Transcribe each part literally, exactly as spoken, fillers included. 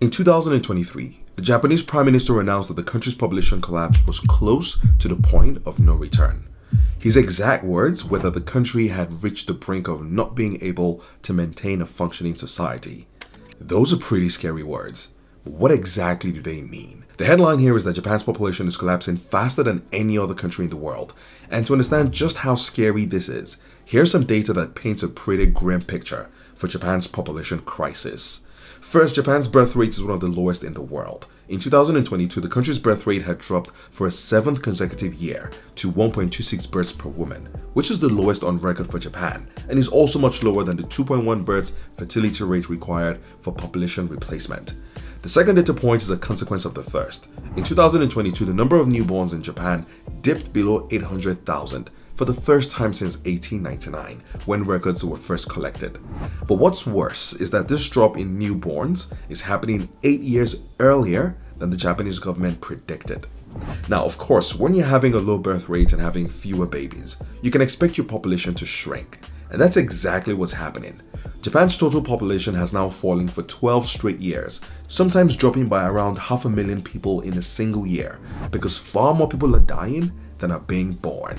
In two thousand twenty-three, the Japanese Prime Minister announced that the country's population collapse was close to the point of no return. His exact words were that the country had reached the brink of not being able to maintain a functioning society. Those are pretty scary words. But what exactly do they mean? The headline here is that Japan's population is collapsing faster than any other country in the world. And to understand just how scary this is, here's some data that paints a pretty grim picture for Japan's population crisis. First, Japan's birth rate is one of the lowest in the world. In two thousand twenty-two, the country's birth rate had dropped for a seventh consecutive year to one point two six births per woman, which is the lowest on record for Japan, and is also much lower than the two point one births fertility rate required for population replacement. The second data point is a consequence of the first. In two thousand twenty-two, the number of newborns in Japan dipped below eight hundred thousand for the first time since eighteen ninety-nine, when records were first collected. But what's worse is that this drop in newborns is happening eight years earlier than the Japanese government predicted. Now, of course, when you're having a low birth rate and having fewer babies, you can expect your population to shrink. And that's exactly what's happening. Japan's total population has now fallen for twelve straight years, sometimes dropping by around half a million people in a single year, because far more people are dying than are being born.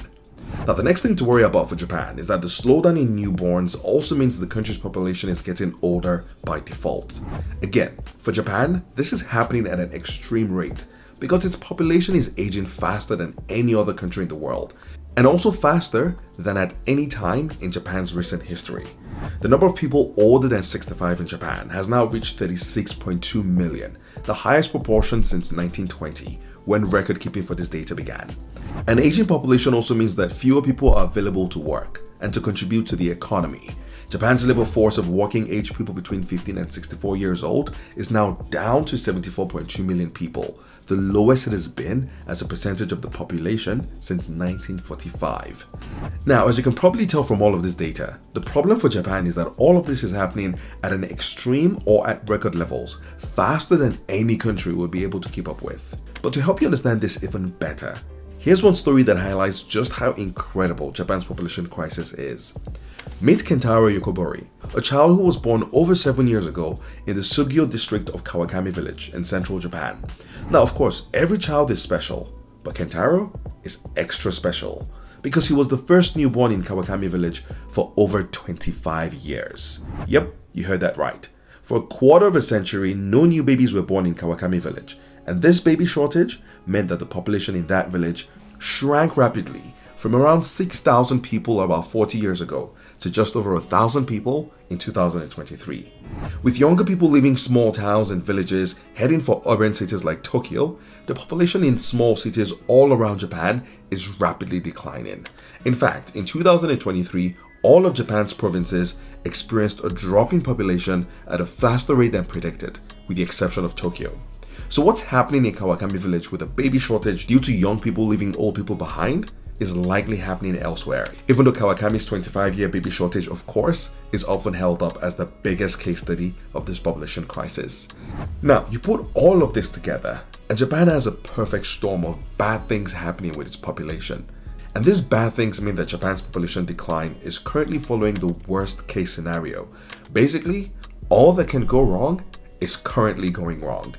Now, the next thing to worry about for Japan is that the slowdown in newborns also means the country's population is getting older by default. Again, for Japan, this is happening at an extreme rate because its population is aging faster than any other country in the world, and also faster than at any time in Japan's recent history. The number of people older than sixty-five in Japan has now reached thirty-six point two million, the highest proportion since nineteen twenty, when record keeping for this data began. An aging population also means that fewer people are available to work and to contribute to the economy. Japan's labor force of working age people between fifteen and sixty-four years old is now down to seventy-four point two million people, the lowest it has been as a percentage of the population since nineteen forty-five. Now, as you can probably tell from all of this data, the problem for Japan is that all of this is happening at an extreme or at record levels, faster than any country would be able to keep up with. But to help you understand this even better, here's one story that highlights just how incredible Japan's population crisis is. Meet Kentaro Yokobori, a child who was born over seven years ago in the Sugio district of Kawakami village in central Japan. Now, of course, every child is special, but Kentaro is extra special because he was the first newborn in Kawakami village for over twenty-five years. Yep, you heard that right. For a quarter of a century, no new babies were born in Kawakami village, and this baby shortage meant that the population in that village shrank rapidly from around six thousand people about forty years ago to just over one thousand people in two thousand twenty-three. With younger people leaving small towns and villages heading for urban cities like Tokyo, the population in small cities all around Japan is rapidly declining. In fact, in two thousand twenty-three, all of Japan's provinces experienced a drop in population at a faster rate than predicted, with the exception of Tokyo. So what's happening in Kawakami village with a baby shortage due to young people leaving old people behind is likely happening elsewhere, even though Kawakami's twenty-five year baby shortage, of course, is often held up as the biggest case study of this population crisis. Now, you put all of this together, and Japan has a perfect storm of bad things happening with its population. And these bad things mean that Japan's population decline is currently following the worst case scenario. Basically, all that can go wrong is currently going wrong.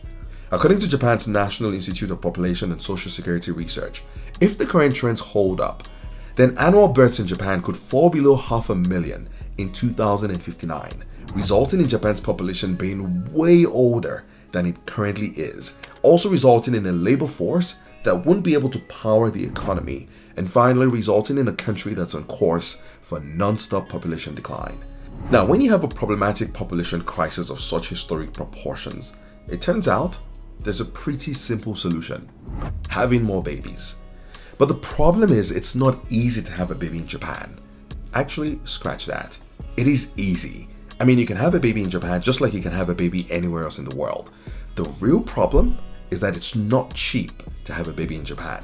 According to Japan's National Institute of Population and Social Security Research, if the current trends hold up, then annual births in Japan could fall below half a million in two thousand fifty-nine, resulting in Japan's population being way older than it currently is, also resulting in a labor force that wouldn't be able to power the economy, and finally resulting in a country that's on course for non-stop population decline. Now, when you have a problematic population crisis of such historic proportions, it turns out there's a pretty simple solution: having more babies. But the problem is it's not easy to have a baby in Japan. Actually, scratch that. It is easy. I mean, you can have a baby in Japan just like you can have a baby anywhere else in the world. The real problem is that it's not cheap to have a baby in Japan.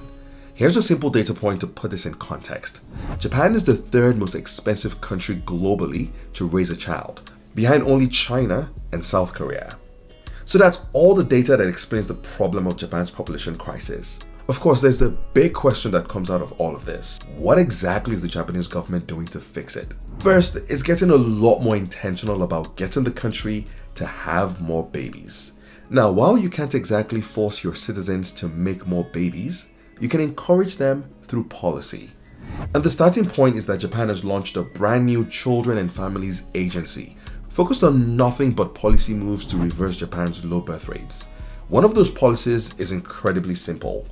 Here's a simple data point to put this in context. Japan is the third most expensive country globally to raise a child, behind only China and South Korea. So that's all the data that explains the problem of Japan's population crisis. Of course, there's the big question that comes out of all of this. What exactly is the Japanese government doing to fix it? First, it's getting a lot more intentional about getting the country to have more babies. Now, while you can't exactly force your citizens to make more babies, you can encourage them through policy. And the starting point is that Japan has launched a brand new Children and Families Agency, focused on nothing but policy moves to reverse Japan's low birth rates. One of those policies is incredibly simple: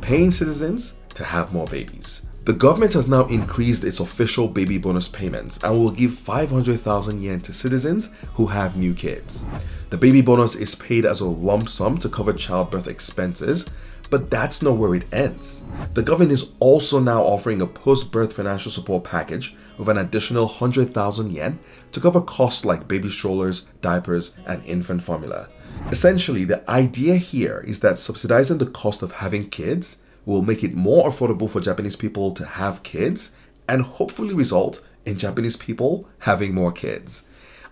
paying citizens to have more babies. The government has now increased its official baby bonus payments and will give five hundred thousand yen to citizens who have new kids. The baby bonus is paid as a lump sum to cover childbirth expenses, but that's not where it ends. The government is also now offering a post-birth financial support package of an additional one hundred thousand yen to cover costs like baby strollers, diapers, and infant formula. Essentially, the idea here is that subsidizing the cost of having kids will make it more affordable for Japanese people to have kids and hopefully result in Japanese people having more kids.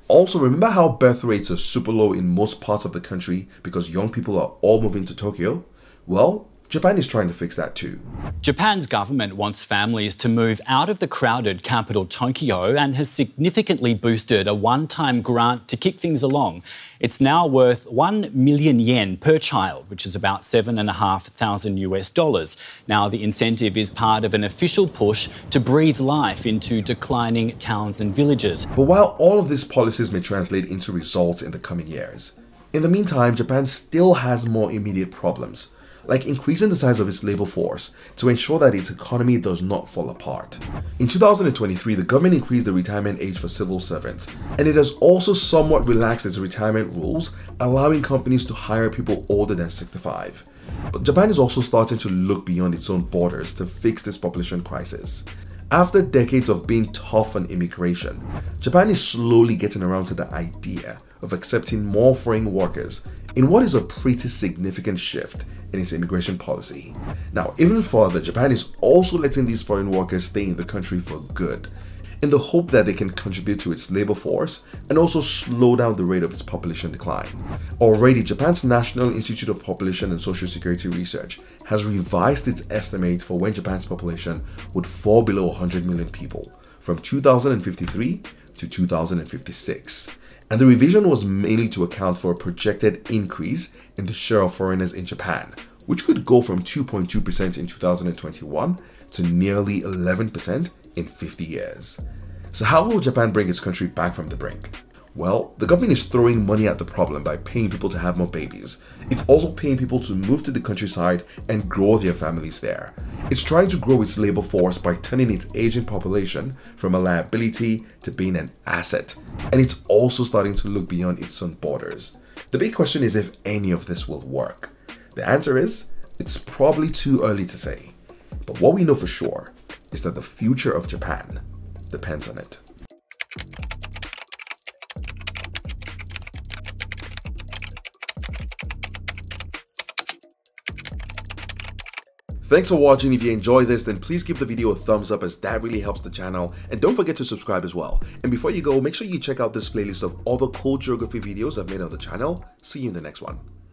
Also, remember how birth rates are super low in most parts of the country because young people are all moving to Tokyo? Well, Japan is trying to fix that too. Japan's government wants families to move out of the crowded capital Tokyo and has significantly boosted a one-time grant to kick things along. It's now worth one million yen per child, which is about seven thousand five hundred U S dollars. Now, the incentive is part of an official push to breathe life into declining towns and villages. But while all of these policies may translate into results in the coming years, in the meantime, Japan still has more immediate problems, like increasing the size of its labor force to ensure that its economy does not fall apart. In two thousand twenty-three, the government increased the retirement age for civil servants, and it has also somewhat relaxed its retirement rules, allowing companies to hire people older than sixty-five. But Japan is also starting to look beyond its own borders to fix this population crisis. After decades of being tough on immigration, Japan is slowly getting around to the idea of accepting more foreign workers in what is a pretty significant shift in its immigration policy. Now, even further, Japan is also letting these foreign workers stay in the country for good, in the hope that they can contribute to its labor force and also slow down the rate of its population decline. Already, Japan's National Institute of Population and Social Security Research has revised its estimate for when Japan's population would fall below one hundred million people from two thousand fifty-three to two thousand fifty-six. And the revision was mainly to account for a projected increase in the share of foreigners in Japan, which could go from two point two percent in two thousand twenty-one to nearly eleven percent in fifty years. So how will Japan bring its country back from the brink? Well, the government is throwing money at the problem by paying people to have more babies. It's also paying people to move to the countryside and grow their families there. It's trying to grow its labor force by turning its aging population from a liability to being an asset. And it's also starting to look beyond its own borders. The big question is if any of this will work. The answer is, it's probably too early to say. But what we know for sure is that the future of Japan depends on it. Thanks for watching. If you enjoyed this, then please give the video a thumbs up, as that really helps the channel, and don't forget to subscribe as well. And before you go, make sure you check out this playlist of all the cool geography videos I've made on the channel. See you in the next one.